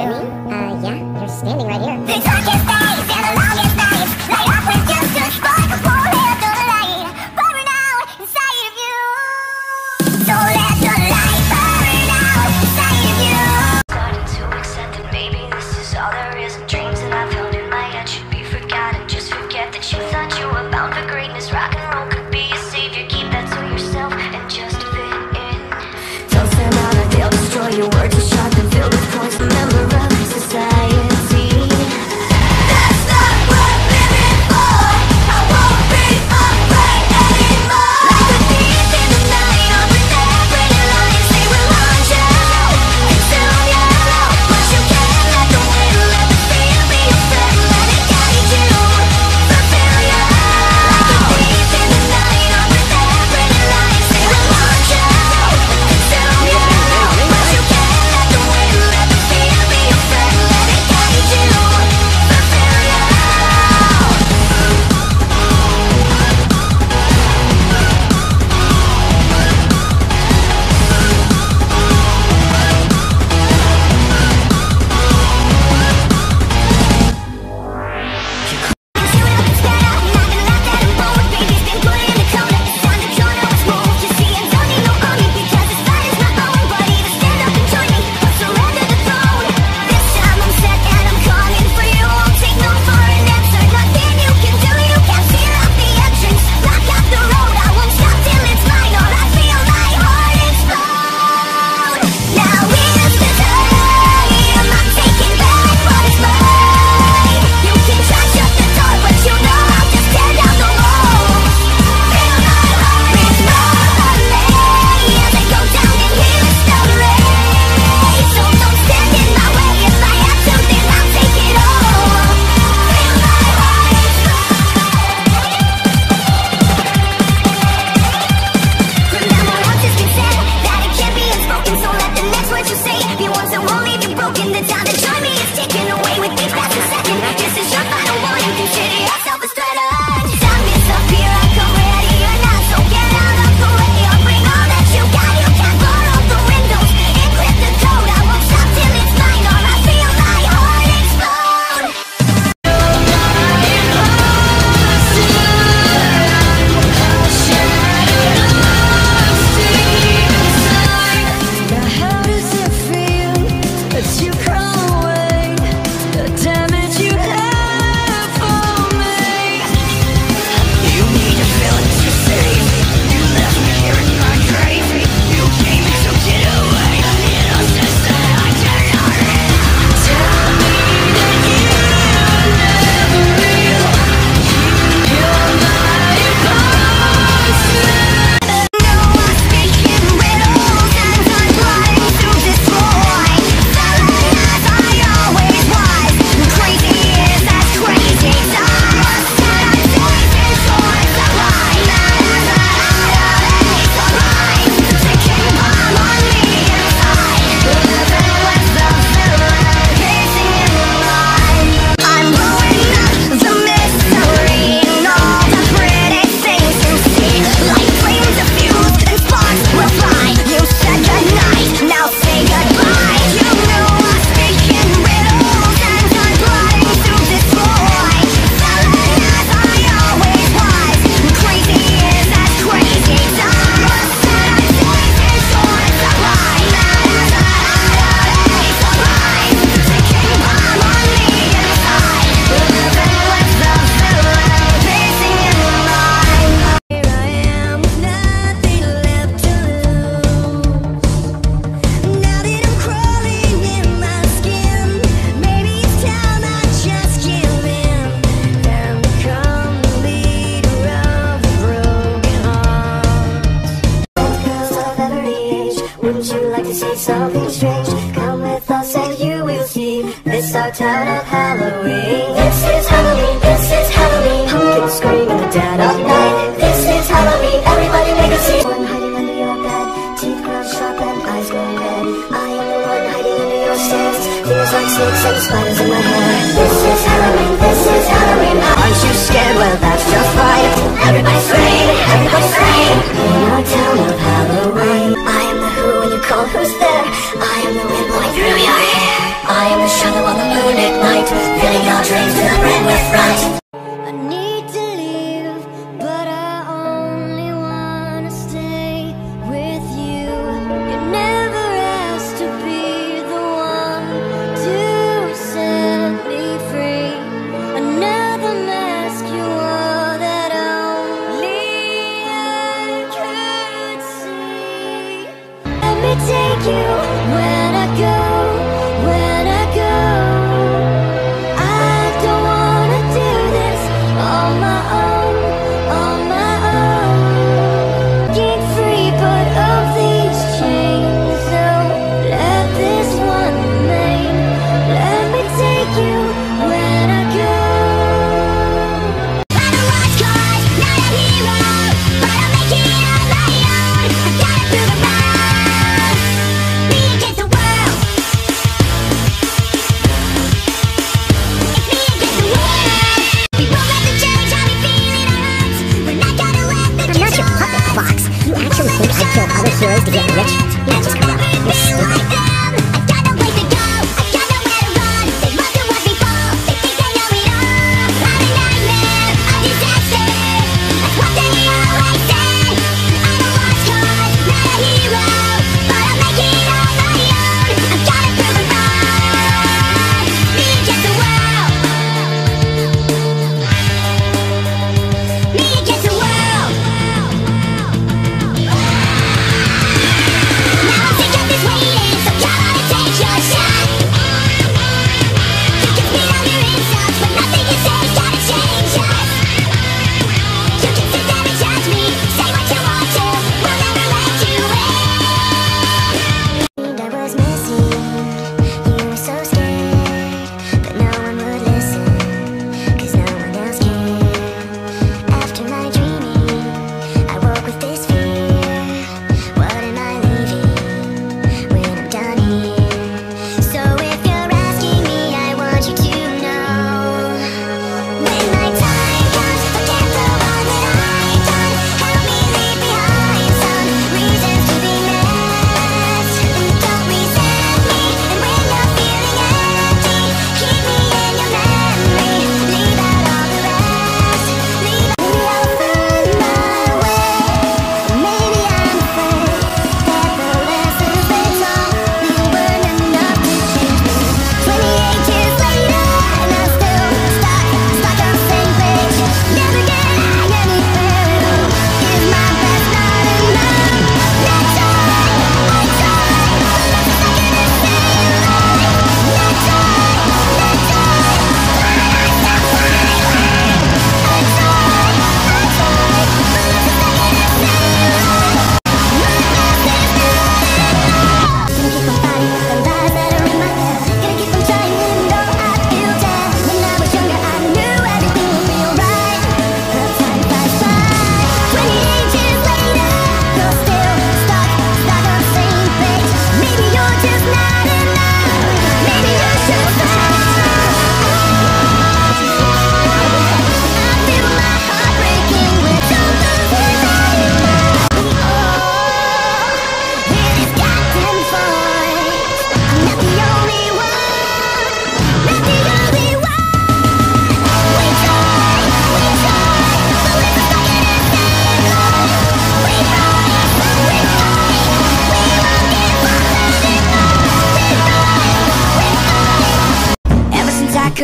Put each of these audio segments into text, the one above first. hear me? Yeah, you're standing right here. The darkest days and the longest nights, light up with just a spark of hope. I am the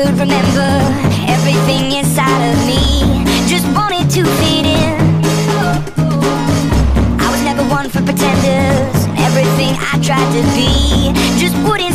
could remember everything inside of me, just wanted to fit in. I was never one for pretenders, everything I tried to be just wouldn't